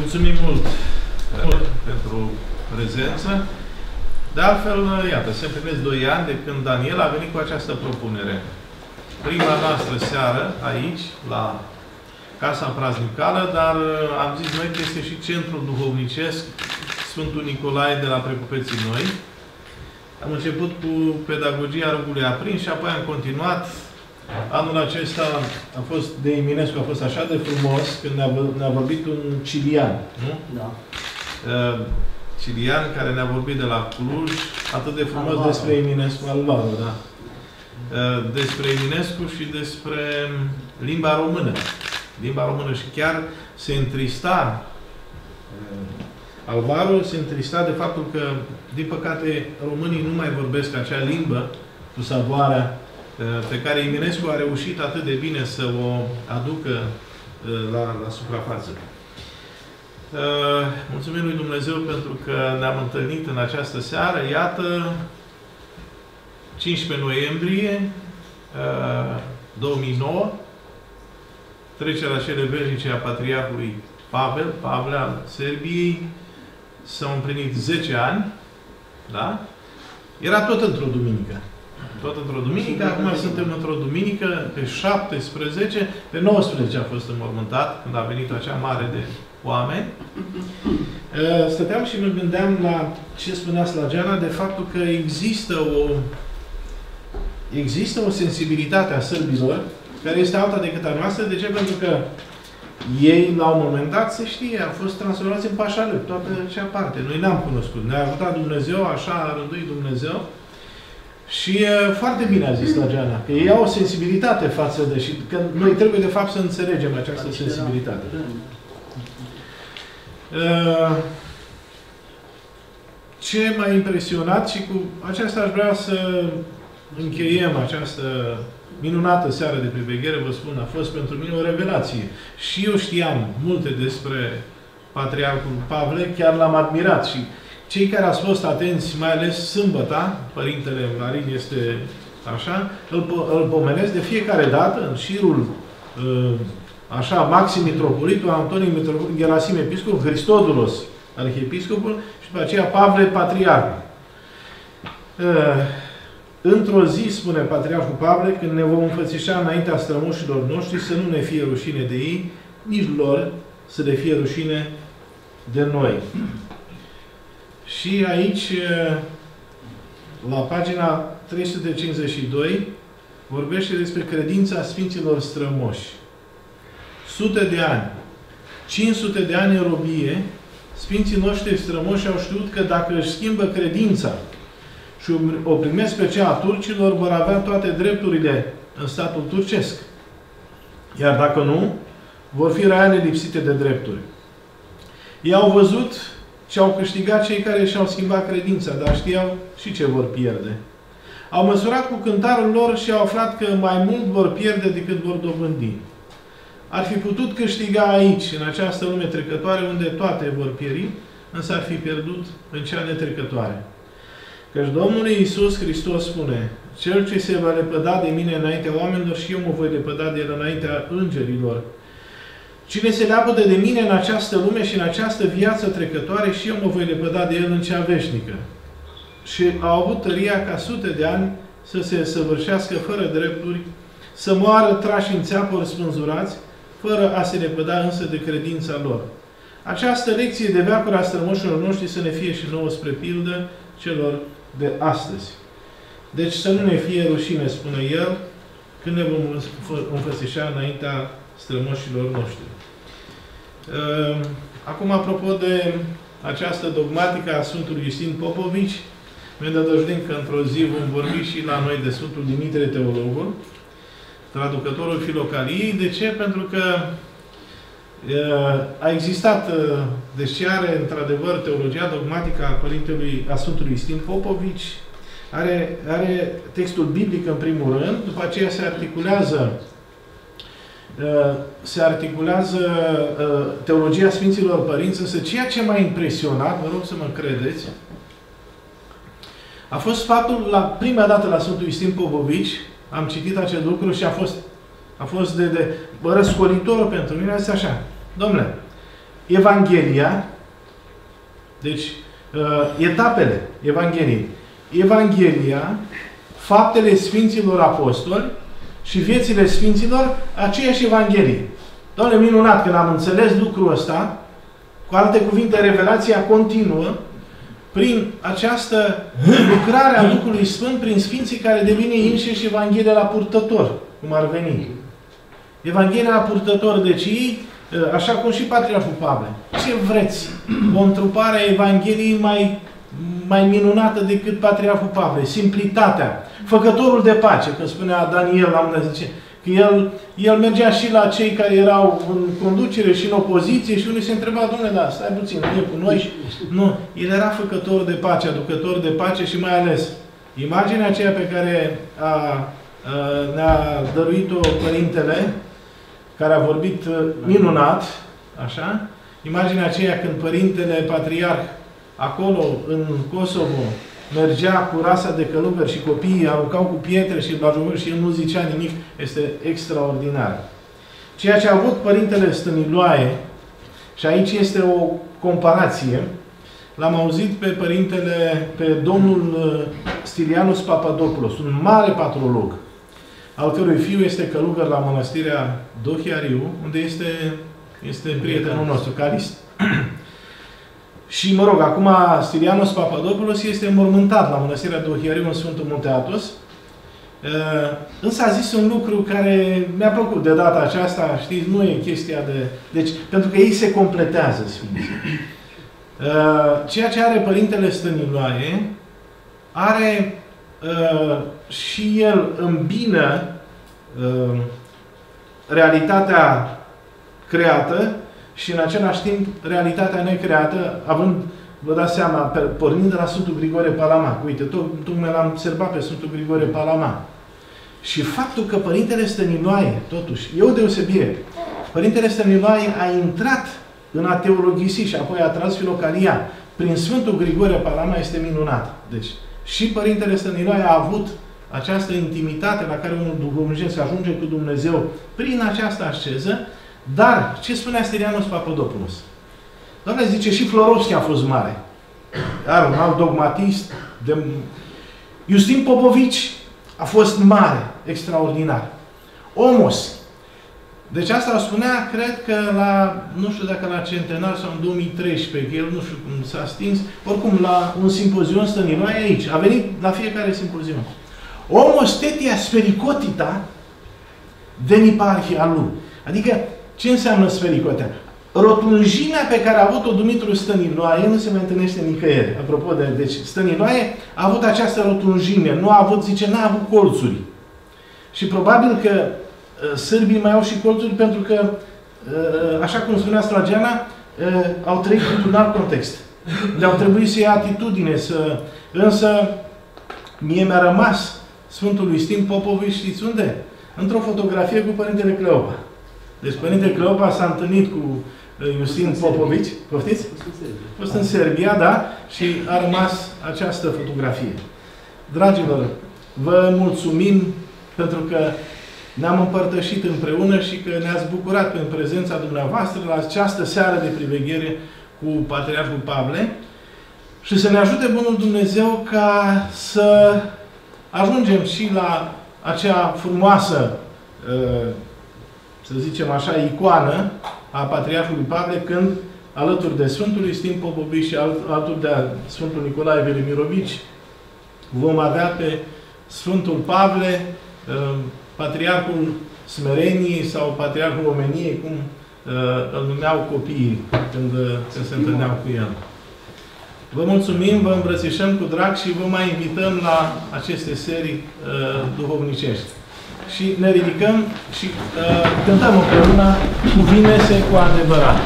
Mulțumim mult, pentru prezență. De altfel, iată, se împlinesc 2 ani de când Daniel a venit cu această propunere. Prima noastră seară, aici, la Casa Praznicală, dar am zis noi că este și centrul duhovnicesc Sfântul Nicolae de la Precupeții Noi. Am început cu pedagogia rugului aprins și apoi am continuat. Anul acesta a fost de Eminescu, a fost așa de frumos când ne-a vorbit un cilian, nu? Da. Cilian care ne-a vorbit de la Cluj, atât de frumos Alvaro. Despre Eminescu, Alvaro, da. Despre Eminescu și despre limba română. Limba română și chiar se întrista Alvaro se întrista de faptul că, din păcate, românii nu mai vorbesc acea limbă cu savoarea pe care Eminescu a reușit atât de bine să o aducă la suprafață. Mulțumim lui Dumnezeu pentru că ne-am întâlnit în această seară. Iată, 15 noiembrie 2009, trecerea celebernice a Patriarhului Pavel, Pavle al Serbiei, s-au împlinit 10 ani, da? Era tot într-o duminică. Tot într-o duminică, acum suntem într-o duminică, pe 17, pe 19 a fost înmormântat, când a venit acea mare de oameni. Stăteam și mă gândeam la ce spunea Sladjana, de faptul că există o sensibilitate a sârbilor, care este alta decât a noastră. De ce? Pentru că ei, la un moment dat, se știe, au fost transformați în pașalăp, toată acea parte. Noi n-am cunoscut. Ne-a ajutat Dumnezeu, așa a rânduit Dumnezeu. Și foarte bine a zis Sladjana, că ei au o sensibilitate față de... și că noi trebuie, de fapt, să înțelegem această sensibilitate. Ce m-a impresionat și cu aceasta aș vrea să încheiem această minunată seară de priveghere, vă spun, a fost pentru mine o revelație. Și eu știam multe despre Patriarhul Pavle, chiar l-am admirat și cei care ați fost atenți, mai ales sâmbăta, Părintele Marin este așa, îl pomenesc de fiecare dată în șirul așa, Maxim Mitropolitul, Antoniu Mitropolitul, Gerasim Episcop, Hristodulos Arhiepiscopul și după aceea Pavle Patriarh. Într-o zi, spune Patriarhul Pavle, când ne vom înfățișa înaintea strămoșilor noștri, să nu ne fie rușine de ei, nici lor să le fie rușine de noi. Și aici, la pagina 352, vorbește despre credința Sfinților Strămoși. 100 de ani, 500 de ani în robie, Sfinții noștri strămoși au știut că dacă își schimbă credința și o primesc pe cea a turcilor, vor avea toate drepturile în statul turcesc. Iar dacă nu, vor fi raiane lipsite de drepturi. Ei au văzut ce au câștigat cei care și-au schimbat credința, dar știau și ce vor pierde. Au măsurat cu cântarul lor și au aflat că mai mult vor pierde decât vor dobândi. Ar fi putut câștiga aici, în această lume trecătoare, unde toate vor pieri, însă ar fi pierdut în cea netrecătoare. Căci Domnul Iisus Hristos spune: cel ce se va lepăda de mine înaintea oamenilor, și eu mă voi lepăda de el înaintea îngerilor. Cine se leapă de mine în această lume și în această viață trecătoare, și eu mă voi lepăda de el în cea veșnică. Și au avut tăria ca 100 de ani să se săvârșească fără drepturi, să moară trași în țeapuri spânzurați, fără a se lepăda însă de credința lor. Această lecție de veacuri a strămoșilor noștri să ne fie și nouă, spre pildă celor de astăzi. Deci să nu ne fie rușine, spune el, când ne vom înfățișa înaintea strămoșilor noștri. Acum, apropo de această dogmatică a Sfântului Iustin Popovici, ne dădăjdim că într-o zi vom vorbi și la noi de Sfântul Dimitrie Teologul, traducătorul Filocaliei. De ce? Pentru că a existat, deși are într-adevăr teologia dogmatică a Sfântului Iustin Popovici, are textul biblic în primul rând, după aceea se articulează teologia Sfinților Părinți, însă ceea ce m-a impresionat, vă rog să mă credeți, a fost faptul, la prima dată la Sfântul Iustin Popovici, am citit acest lucru și a fost de răscolitor pentru mine, este așa: domnule, Evanghelia, deci etapele Evangheliei, Evanghelia, faptele Sfinților Apostoli și viețile Sfinților, aceeași Evanghelie. Doamne, minunat, când am înțeles lucrul ăsta, cu alte cuvinte, revelația continuă prin această lucrare a Duhului Sfânt, prin Sfinții care devine înșiși Evanghelia la purtător, cum ar veni. Evanghelia la purtător, deci ei, așa cum și Patriarhul Pavle. Ce vreți? O întrupare a Evangheliei mai minunată decât Patriarhul Pavle. Simplitatea. Făcătorul de pace, că spunea Daniel, că el mergea și la cei care erau în conducere și în opoziție și unii se întreba, domnule, da, stai puțin, nu e cu noi. Nu, el era făcător de pace, aducător de pace și mai ales imaginea aceea pe care ne-a dăruit-o Părintele, care a vorbit minunat, așa, imaginea aceea când Părintele Patriarh acolo, în Kosovo, mergea cu rasa de călugări și copiii aruncau cu pietre și blajomori și el nu zicea nimic. Este extraordinar. Ceea ce a avut Părintele Stâniloae, și aici este o comparație, l-am auzit pe domnul Stylianos Papadopoulos, un mare patrolog, al cărui fiu este călugăr la mănăstirea Dohiariu, unde este prietenul nostru, carist. Și, mă rog, acum Stylianos Papadopoulos este înmormântat la mănăstirea Dohiariu în Sfântul Munte Athos. Însă a zis un lucru care mi-a plăcut de data aceasta, știți, nu e chestia de... Deci, pentru că ei se completează, Sfinții. Ceea ce are Părintele Stâniloae, are și el îmbină realitatea creată și în același timp realitatea necreată, având, vă dați seama, pornind de la Sfântul Grigore Palama. Uite, tocmai l-am observat pe Sfântul Grigore Palama. Și faptul că Părintele Stâniloae, totuși, e o deosebire. Părintele Stâniloae a intrat în a teologisi și apoi a tras Filocalia prin Sfântul Grigore Palama, este minunat. Deci, și Părintele Stâniloae a avut această intimitate la care unul duhovnicesc ajunge cu Dumnezeu prin această asceză. Dar, ce spunea Stylianos Papadopoulos? Doamne, zice, și Florovski a fost mare. Dar un alt dogmatist. Iustin Popovici a fost mare, extraordinar. Omos. Deci asta o spunea, cred că la, nu știu dacă la centenar sau în 2013, că el nu știu cum s-a stins, oricum la un simpozion Stâniloae aici. A venit la fiecare simpozion. Omos tetia sfericotita deniparhia lui. Adică, ce înseamnă sfericotea? Rotunjimea pe care a avut-o Dumitru Stâniloae nu se mai întâlnește nicăieri. Apropo de... Deci, Stâniloae a avut această rotunjime. Nu a avut, zice, n-a avut colțuri. Și probabil că sârbii mai au și colțuri pentru că, așa cum spunea Sladjana, au trăit într-un alt context. Le-au trebuit să ia atitudine, să... Însă, mie mi-a rămas Sfântul Iustin Popovici, știți unde? Într-o fotografie cu Părintele Cleopa. Deci Părintele Cleopa s-a întâlnit cu Iustin Popovici, poftiți? A fost în Serbia, da? Și a rămas această fotografie. Dragilor, vă mulțumim pentru că ne-am împărtășit împreună și că ne-ați bucurat prin prezența dumneavoastră la această seară de priveghere cu Patriarhul Pavle și să ne ajute Bunul Dumnezeu ca să ajungem și la acea frumoasă, să zicem așa, icoană a Patriarhului Pavle, când, alături de Sfântul Iustin Popovici și alături de Sfântul Nicolae Velimirovici, vom avea pe Sfântul Pavle, Patriarhul Smereniei sau Patriarhul Omeniei, cum îl numeau copiii când se întâlneau cu el. Vă mulțumim, vă îmbrățișăm cu drag și vă mai invităm la aceste serii duhovnicești. Și ne ridicăm și cântăm împreună Cuvine-se cu adevărat.